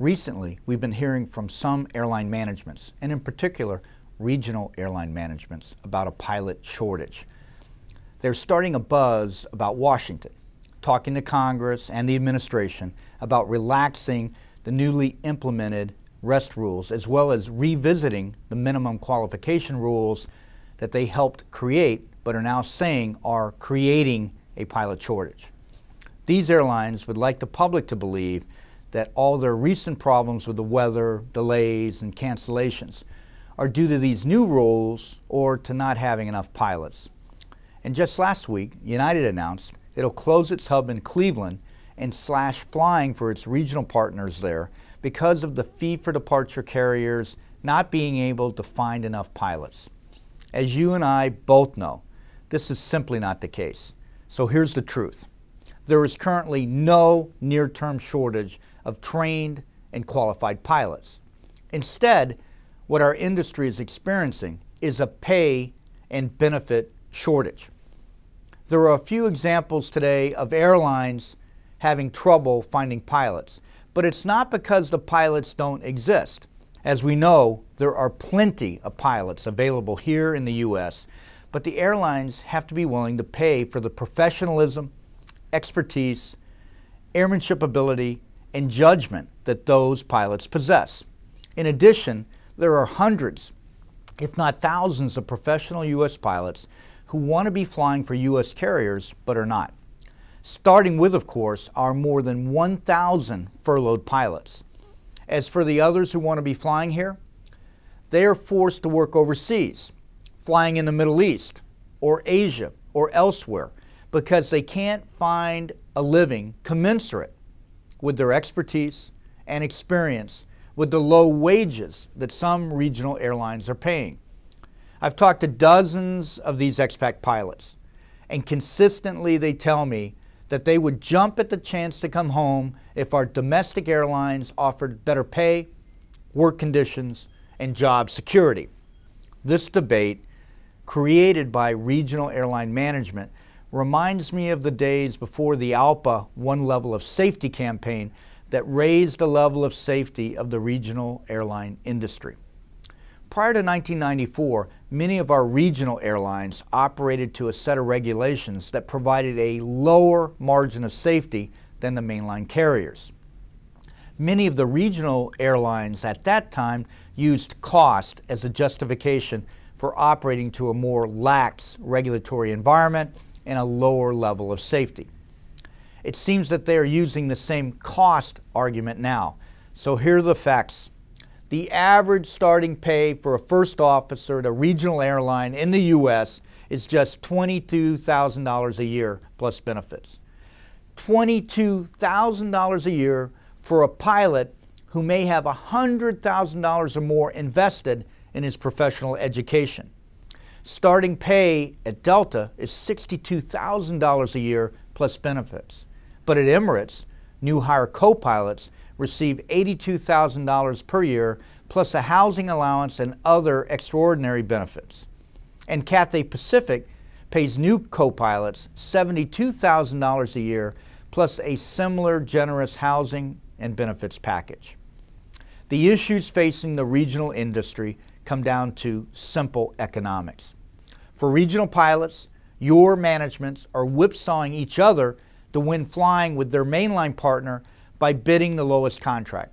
Recently, we've been hearing from some airline managements, and in particular, regional airline managements, about a pilot shortage. They're starting a buzz about Washington, talking to Congress and the administration about relaxing the newly implemented rest rules, as well as revisiting the minimum qualification rules that they helped create, but are now saying are creating a pilot shortage. These airlines would like the public to believe that all their recent problems with the weather, delays, and cancellations are due to these new rules or to not having enough pilots. And just last week, United announced it'll close its hub in Cleveland and slash flying for its regional partners there because of the fee for departure carriers not being able to find enough pilots. As you and I both know, this is simply not the case. So here's the truth. There is currently no near-term shortage of trained and qualified pilots. Instead, what our industry is experiencing is a pay and benefit shortage. There are a few examples today of airlines having trouble finding pilots, but it's not because the pilots don't exist. As we know, there are plenty of pilots available here in the U.S., but the airlines have to be willing to pay for the professionalism, expertise, airmanship ability, and judgment that those pilots possess. In addition, there are hundreds, if not thousands, of professional U.S. pilots who want to be flying for U.S. carriers but are not. Starting with, of course, our more than 1,000 furloughed pilots. As for the others who want to be flying here, they are forced to work overseas, flying in the Middle East or Asia or elsewhere, because they can't find a living commensurate with their expertise and experience with the low wages that some regional airlines are paying. I've talked to dozens of these expat pilots, and consistently they tell me that they would jump at the chance to come home if our domestic airlines offered better pay, work conditions, and job security. This debate, created by regional airline management, reminds me of the days before the ALPA One Level of Safety campaign that raised the level of safety of the regional airline industry. Prior to 1994, many of our regional airlines operated to a set of regulations that provided a lower margin of safety than the mainline carriers. Many of the regional airlines at that time used cost as a justification for operating to a more lax regulatory environment and a lower level of safety. It seems that they are using the same cost argument now. So here are the facts. The average starting pay for a first officer at a regional airline in the U.S. is just $22,000 a year plus benefits. $22,000 a year for a pilot who may have $100,000 or more invested in his professional education. Starting pay at Delta is $62,000 a year plus benefits. But at Emirates, new hire co-pilots receive $82,000 per year plus a housing allowance and other extraordinary benefits. And Cathay Pacific pays new co-pilots $72,000 a year plus a similar generous housing and benefits package. The issues facing the regional industry come down to simple economics. For regional pilots, your managements are whipsawing each other to win flying with their mainline partner by bidding the lowest contract.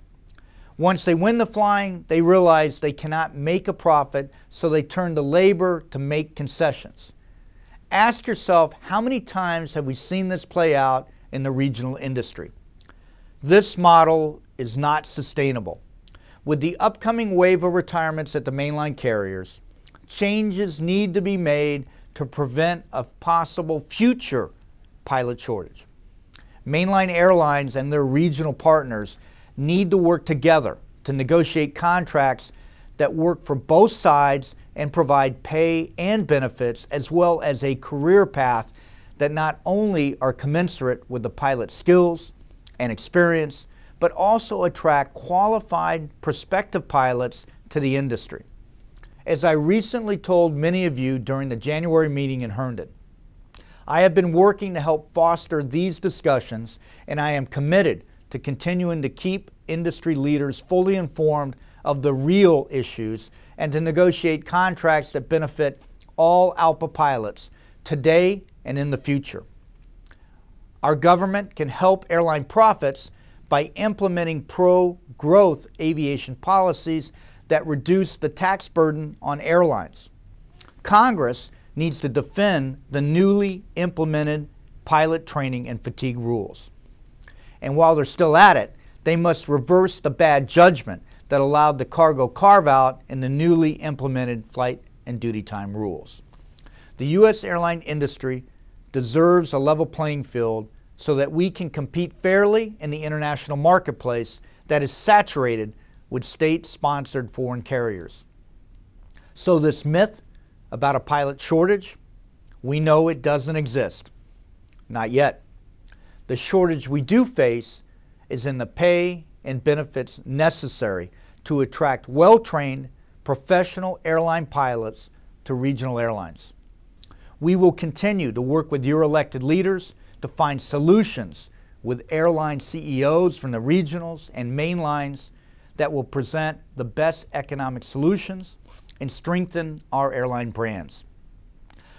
Once they win the flying, they realize they cannot make a profit, so they turn to labor to make concessions. Ask yourself, how many times have we seen this play out in the regional industry? This model is not sustainable. With the upcoming wave of retirements at the mainline carriers, changes need to be made to prevent a possible future pilot shortage. Mainline airlines and their regional partners need to work together to negotiate contracts that work for both sides and provide pay and benefits, as well as a career path that not only are commensurate with the pilot's skills and experience, but also attract qualified prospective pilots to the industry. As I recently told many of you during the January meeting in Herndon, I have been working to help foster these discussions, and I am committed to continuing to keep industry leaders fully informed of the real issues and to negotiate contracts that benefit all ALPA pilots today and in the future. Our government can help airline profits by implementing pro-growth aviation policies that reduce the tax burden on airlines. Congress needs to defend the newly implemented pilot training and fatigue rules. And while they're still at it, they must reverse the bad judgment that allowed the cargo carve-out in the newly implemented flight and duty time rules. The U.S. airline industry deserves a level playing field so that we can compete fairly in the international marketplace that is saturated with state-sponsored foreign carriers. So this myth about a pilot shortage, we know it doesn't exist. Not yet. The shortage we do face is in the pay and benefits necessary to attract well-trained professional airline pilots to regional airlines. We will continue to work with your elected leaders to find solutions with airline CEOs from the regionals and main lines that will present the best economic solutions and strengthen our airline brands.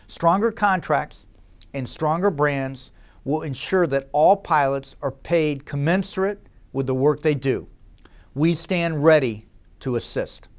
Stronger contracts and stronger brands will ensure that all pilots are paid commensurate with the work they do. We stand ready to assist.